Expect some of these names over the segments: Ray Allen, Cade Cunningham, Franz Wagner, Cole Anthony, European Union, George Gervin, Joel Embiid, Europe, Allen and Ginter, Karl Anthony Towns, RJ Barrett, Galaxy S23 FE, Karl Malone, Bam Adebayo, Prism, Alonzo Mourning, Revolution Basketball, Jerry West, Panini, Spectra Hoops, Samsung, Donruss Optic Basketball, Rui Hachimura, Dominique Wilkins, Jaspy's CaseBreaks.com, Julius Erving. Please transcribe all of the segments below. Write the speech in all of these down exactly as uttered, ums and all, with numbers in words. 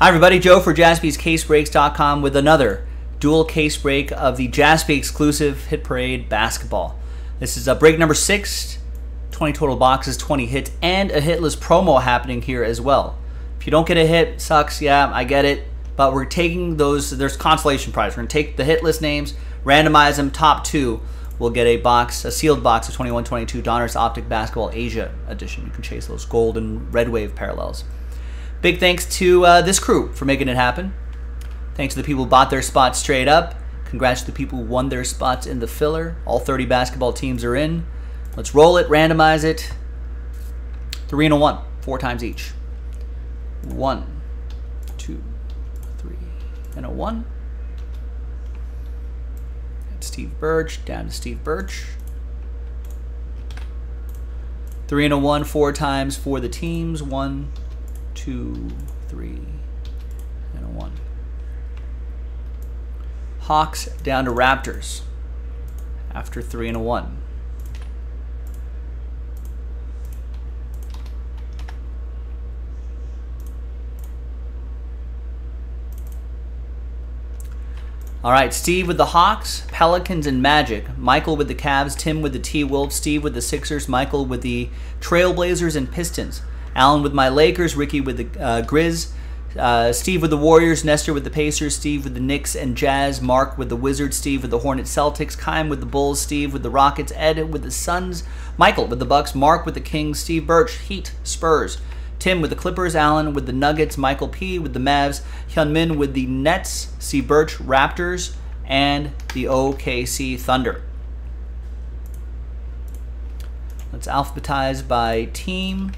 Hi everybody, Joe for Jaspy's Case Breaks dot com with another dual case break of the Jaspy exclusive Hit Parade basketball. This is a break number six, twenty total boxes, twenty hits, and a hitless promo happening here as well. If you don't get a hit, sucks, yeah, I get it, but we're taking those, there's consolation prize. We're going to take the hitless names, randomize them, top two will get a box, a sealed box of twenty-one twenty-two Donruss Optic Basketball Asia edition. You can chase those gold and red wave parallels. Big thanks to uh, this crew for making it happen. Thanks to the people who bought their spots straight up. Congrats to the people who won their spots in the filler. All thirty basketball teams are in. Let's roll it, randomize it. Three and a one, four times each. One, two, three, and a one. That's Steve Birch, down to Steve Birch. Three and a one, four times for the teams. One, two, three, and a one. Hawks down to Raptors after three and a one. All right, Steve with the Hawks, Pelicans, and Magic. Michael with the Cavs, Tim with the T-Wolves, Steve with the Sixers, Michael with the Trailblazers and Pistons. Alan with my Lakers, Ricky with the uh, Grizz, uh, Steve with the Warriors, Nestor with the Pacers, Steve with the Knicks and Jazz, Mark with the Wizards, Steve with the Hornets, Celtics, Chaim with the Bulls, Steve with the Rockets, Ed with the Suns, Michael with the Bucks, Mark with the Kings, Steve Birch, Heat, Spurs, Tim with the Clippers, Alan with the Nuggets, Michael P with the Mavs, Hyunmin with the Nets, C Birch, Raptors, and the O K C Thunder. Let's alphabetize by team.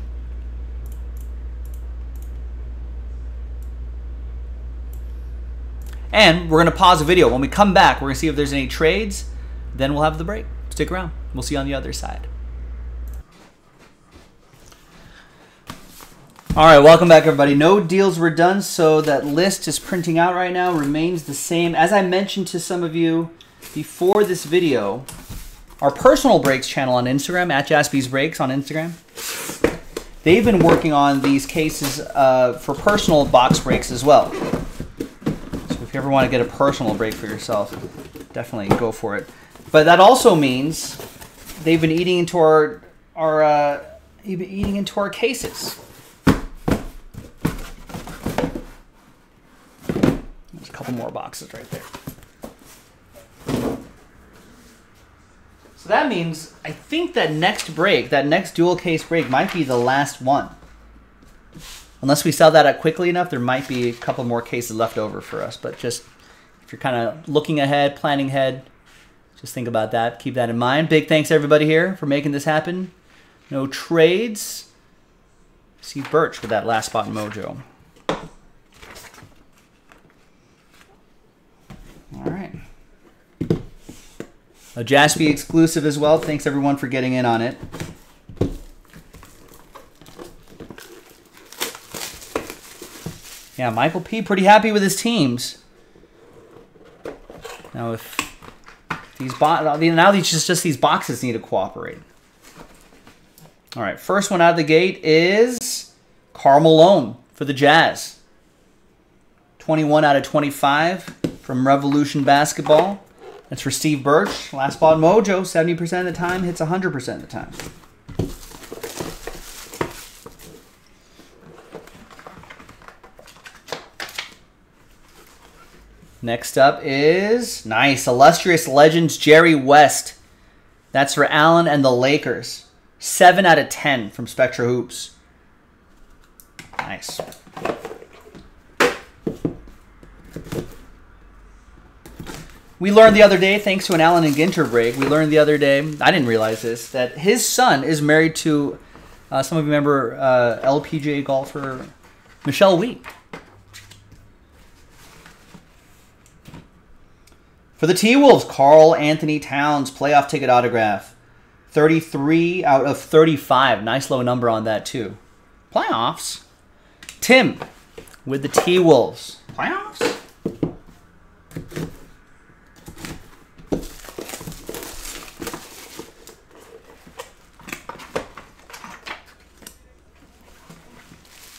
And we're going to pause the video. When we come back, we're going to see if there's any trades. Then we'll have the break. Stick around. We'll see you on the other side. All right, welcome back, everybody. No deals were done, so that list is printing out right now. Remains the same. As I mentioned to some of you before this video, our personal breaks channel on Instagram, at Jaspy's Breaks on Instagram, they've been working on these cases uh, for personal box breaks as well. If you ever want to get a personal break for yourself, definitely go for it. But that also means they've been eating into our our uh, eating into our cases. There's a couple more boxes right there. So that means I think that next break, that next dual case break, might be the last one. Unless we sell that out quickly enough, there might be a couple more cases left over for us. But just if you're kind of looking ahead, planning ahead, just think about that. Keep that in mind. Big thanks to everybody here for making this happen. No trades. Steve Birch with that last spot in Mojo. All right. A Jaspy exclusive as well. Thanks everyone for getting in on it. Yeah, Michael P. pretty happy with his teams. Now, if these bo now these just just these boxes need to cooperate. All right, first one out of the gate is Karl Malone for the Jazz. twenty-one out of twenty-five from Revolution Basketball. That's for Steve Birch. Last spot Mojo, seventy percent of the time hits one hundred percent of the time. Next up is, nice, Illustrious Legends, Jerry West. That's for Allen and the Lakers. seven out of ten from Spectra Hoops. Nice. We learned the other day, thanks to an Allen and Ginter break, we learned the other day, I didn't realize this, that his son is married to, uh, some of you remember, uh, L P G A golfer Michelle Wee. For the T-Wolves, Karl Anthony Towns, playoff ticket autograph. thirty-three out of thirty-five. Nice low number on that, too. Playoffs. Tim with the T-Wolves. Playoffs?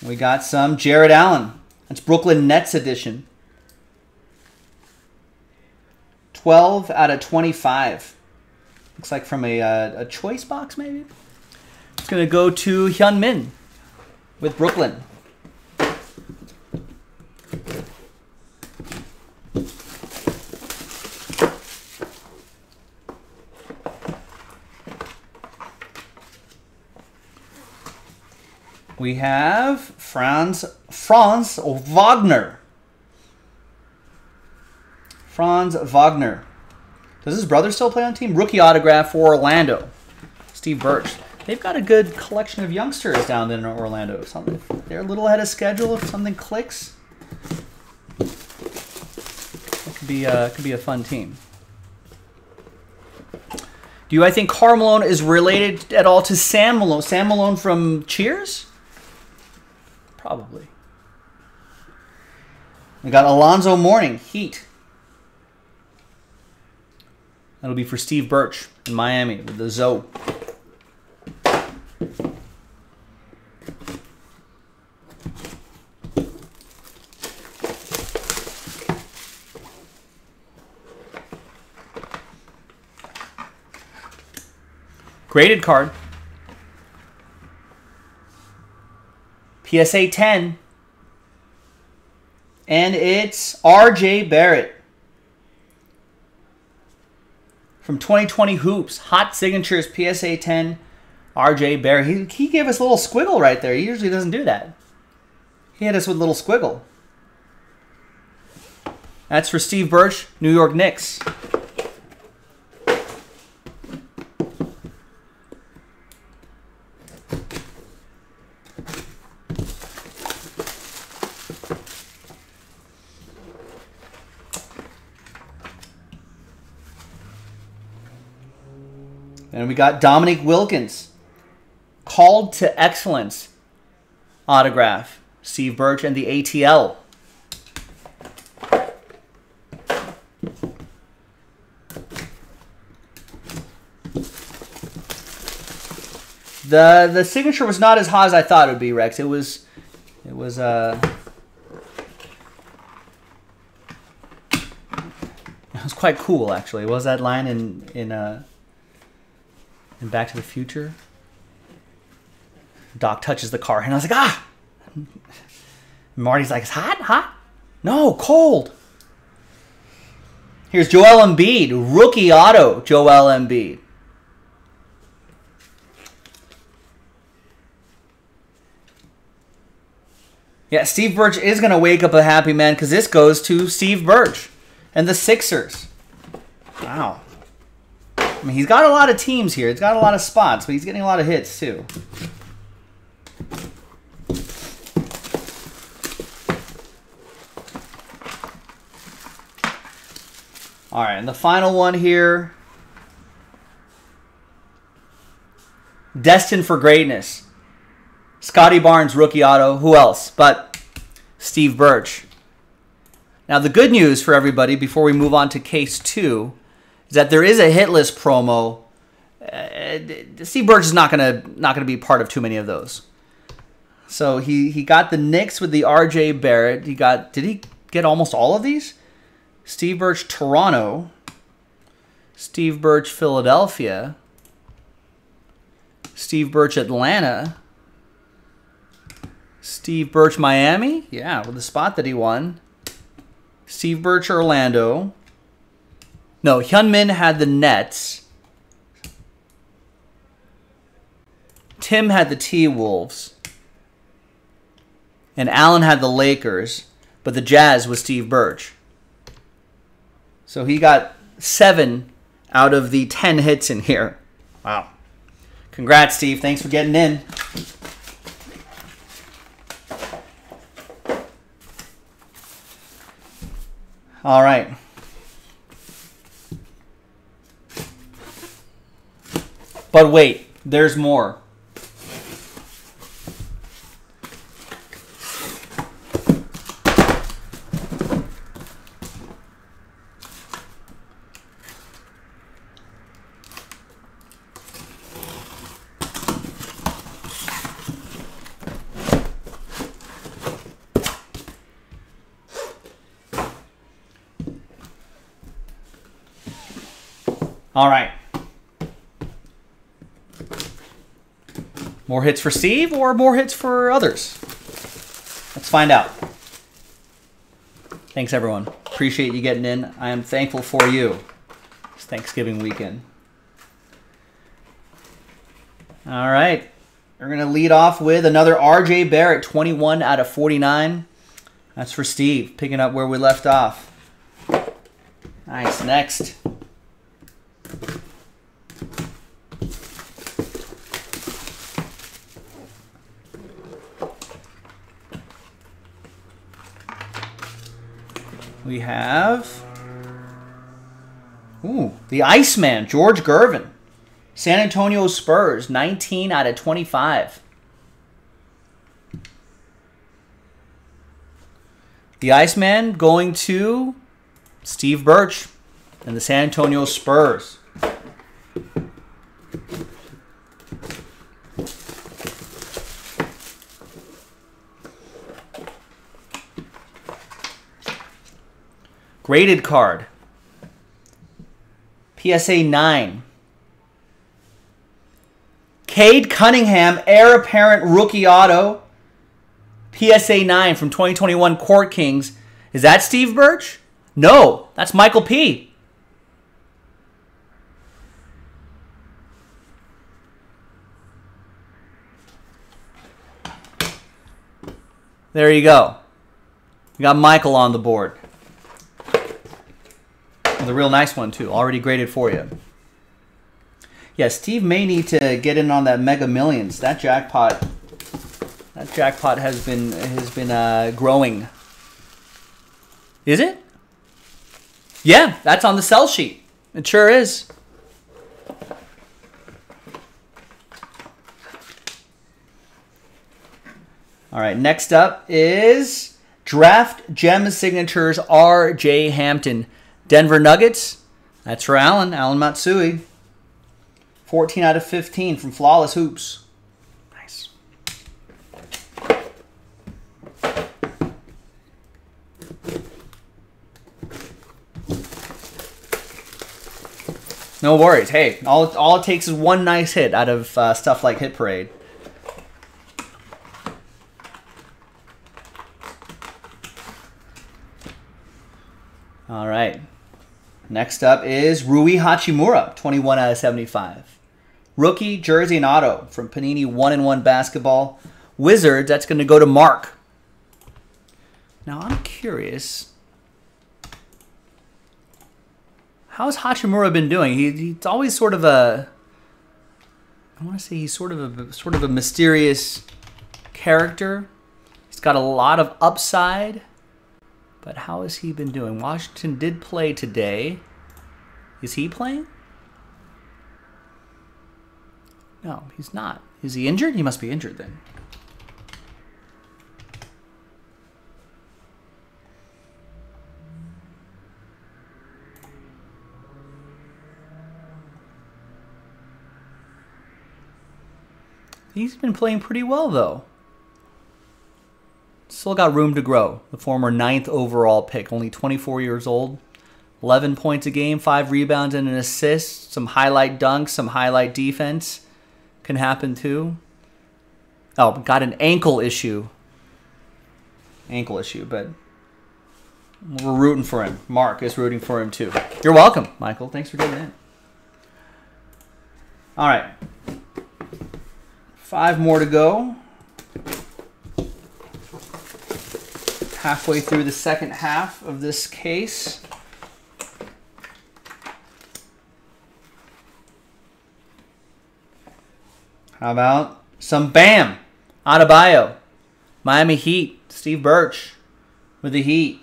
We got some Jared Allen. That's Brooklyn Nets edition. twelve out of twenty-five. Looks like from a, uh, a choice box, maybe? It's going to go to Hyun Min with Brooklyn. We have Franz, Franz Wagner. Franz Wagner. Does his brother still play on the team? Rookie autograph for Orlando. Steve Birch. They've got a good collection of youngsters down there in Orlando. Something, they're a little ahead of schedule. If something clicks, it could be a, it could be a fun team. Do you, I think Karl Malone is related at all to Sam Malone? Sam Malone from Cheers? Probably. We got Alonzo Mourning, Heat. That'll be for Steve Birch in Miami with the Zoe. Graded card. P S A ten. And it's R J Barrett. From twenty twenty Hoops. Hot Signatures P S A ten. R J Barrett. He, he gave us a little squiggle right there. He usually doesn't do that. He hit us with a little squiggle. That's for Steve Birch, New York Knicks. And we got Dominique Wilkins, Called to Excellence autograph, Steve Birch and the A T L. The the signature was not as hot as I thought it would be, Rex. It was it was uh it was quite cool actually. What was that line in in uh And Back to the Future? Doc touches the car and I was like, ah! And Marty's like, it's hot? Hot? No, cold. Here's Joel Embiid. Rookie auto Joel Embiid. Yeah, Steve Birch is going to wake up a happy man because this goes to Steve Birch and the Sixers. Wow. I mean, he's got a lot of teams here. He's got a lot of spots, but he's getting a lot of hits, too. All right, and the final one here. Destined for Greatness. Scotty Barnes, rookie auto. Who else but Steve Birch? Now, the good news for everybody before we move on to case two is that there is a hit list promo. Uh, Steve Birch is not gonna not gonna be part of too many of those. So he he got the Knicks with the R J Barrett. He got did he get almost all of these? Steve Birch Toronto, Steve Birch Philadelphia, Steve Birch Atlanta, Steve Birch Miami. Yeah, with the spot that he won. Steve Birch Orlando. No, Hyun Min had the Nets. Tim had the T-Wolves. And Allen had the Lakers. But the Jazz was Steve Birch. So he got seven out of the ten hits in here. Wow. Congrats, Steve. Thanks for getting in. All right. But wait, there's more. All right. More hits for Steve or more hits for others? Let's find out. Thanks, everyone. Appreciate you getting in. I am thankful for you. It's Thanksgiving weekend. All right. We're going to lead off with another R J Barrett, twenty-one out of forty-nine. That's for Steve, picking up where we left off. Nice. Next. We have, ooh, the Iceman, George Gervin. San Antonio Spurs, nineteen out of twenty-five. The Iceman going to Steve Birch and the San Antonio Spurs. Graded card. P S A nine. Cade Cunningham, heir apparent rookie auto. P S A nine from twenty twenty-one Court Kings. Is that Steve Birch? No, that's Michael P. There you go. We got Michael on the board. The real nice one, too. Already graded for you. Yeah, Steve may need to get in on that Mega Millions. That jackpot, that jackpot has been has been uh, growing. Is it? Yeah, that's on the sell sheet. It sure is. All right, next up is Draft Gem Signatures R J Hampton. Denver Nuggets, that's for Allen, Allen Matsui. fourteen out of fifteen from Flawless Hoops. Nice. No worries. Hey, all, all it takes is one nice hit out of uh, stuff like Hit Parade. All right. Next up is Rui Hachimura, twenty-one out of seventy-five. Rookie, jersey, and auto from Panini one and one Basketball. Wizards, that's going to go to Mark. Now, I'm curious. How's Hachimura been doing? He, he's always sort of a... I want to say he's sort of a, sort of a mysterious character. He's got a lot of upside. But how has he been doing? Washington did play today. Is he playing? No, he's not. Is he injured? He must be injured then. He's been playing pretty well, though. Still got room to grow. The former ninth overall pick, only twenty-four years old. eleven points a game, five rebounds and an assist. Some highlight dunks, some highlight defense. Can happen too. Oh, got an ankle issue. Ankle issue, but we're rooting for him. Mark is rooting for him too. You're welcome, Michael. Thanks for getting in. All right. Five more to go. Halfway through the second half of this case. How about some Bam Adebayo, Miami Heat, Steve Birch with the Heat.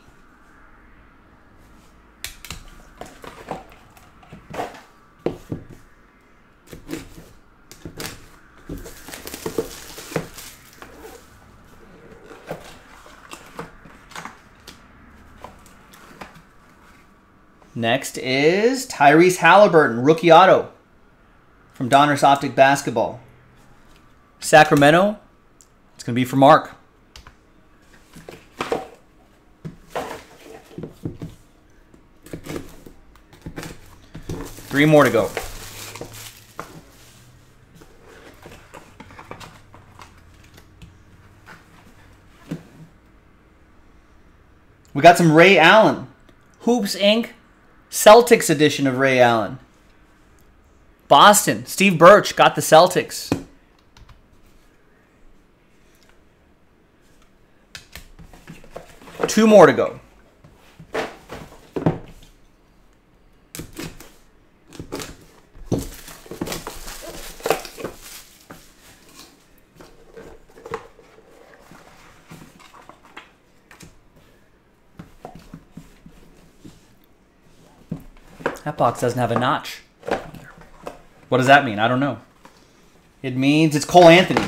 Next is Tyrese Halliburton, rookie auto from Donruss Optic Basketball. Sacramento, it's going to be for Mark. Three more to go. We got some Ray Allen. Hoops, Incorporated. Celtics edition of Ray Allen. Boston. Steve Birch got the Celtics. Two more to go. That box doesn't have a notch. What does that mean? I don't know. It means it's Cole Anthony.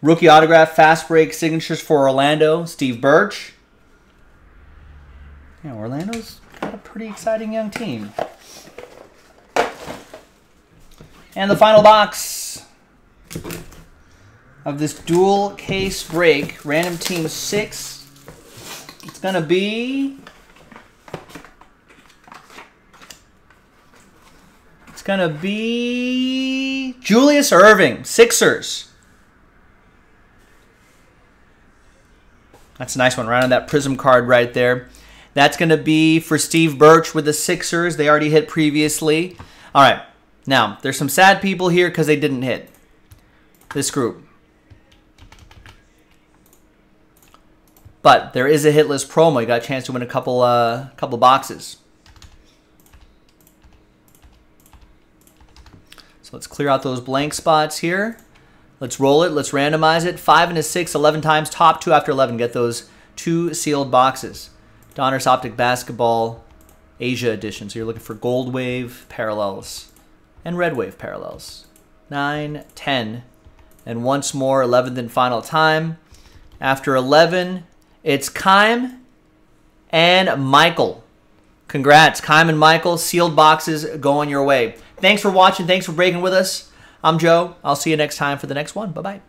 Rookie autograph, fast break signatures for Orlando, Steve Birch. Yeah, Orlando's got a pretty exciting young team. And the final box of this dual case break, random team six. It's going to be... It's going to be... Julius Erving, Sixers. That's a nice one, right on that Prism card right there. That's going to be for Steve Birch with the Sixers. They already hit previously. All right. Now, there's some sad people here because they didn't hit. This group. But there is a hit list promo. You got a chance to win a couple, uh, couple boxes. So let's clear out those blank spots here. Let's roll it. Let's randomize it. Five and a six, eleven times. Top two after eleven. Get those two sealed boxes. Donruss Optic Basketball Asia Edition. So you're looking for Gold Wave Parallels and Red Wave Parallels. nine, ten. And once more, eleventh and final time. After eleven, it's Kime and Michael. Congrats, Kime and Michael. Sealed boxes going your way. Thanks for watching. Thanks for breaking with us. I'm Joe. I'll see you next time for the next one. Bye-bye.